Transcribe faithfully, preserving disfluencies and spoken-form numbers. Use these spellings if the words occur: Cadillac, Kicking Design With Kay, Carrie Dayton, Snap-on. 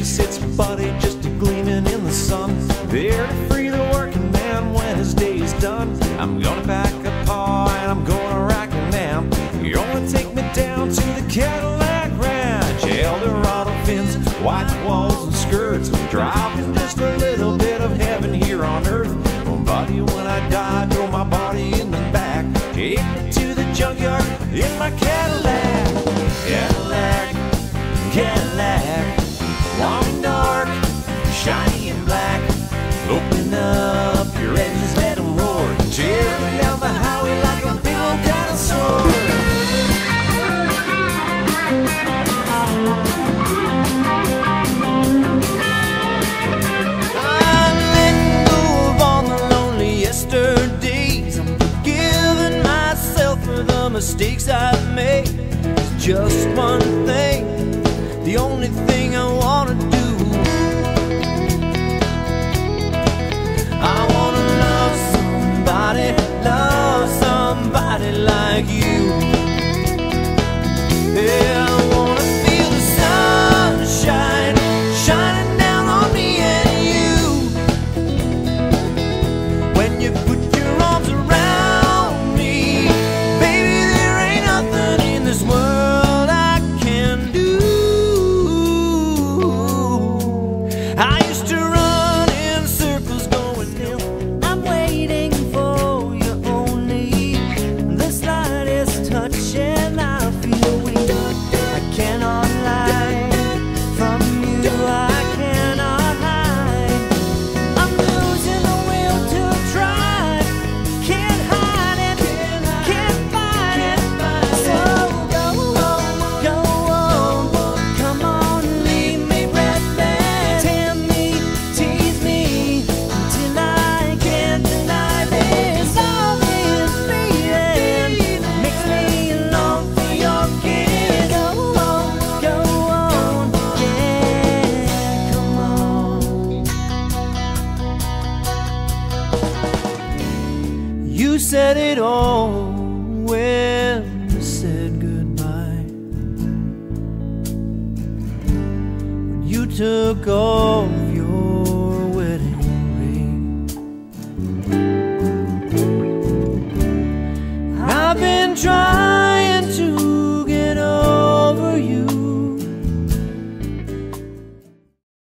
she sits, body just a-gleaming in the sun, there to free the working man when his day is done. I'm gonna back up paw and I'm gonna rock a man. You're gonna take me down to the Cadillac ranch. Eldorado fins, white walls and skirts, driving just a little bit of heaven here on earth. Oh, buddy, when I die, throw my body in the back, take me to the junkyard in my Cadillac. Cadillac, Cadillac, long and dark, shiny and black. Open up your engines, let them roar, tear down the highway like a big old dinosaur. I'm letting go of all the lonely yesterdays. I'm forgiving myself for the mistakes I've made. Just one thing, the only thing I want to do. I want to love somebody, love somebody like you. Yeah, I want to feel the sunshine shining down on me and you. When you put your arms around me, baby, there ain't nothing in this world said it all when we said goodbye, when you took off.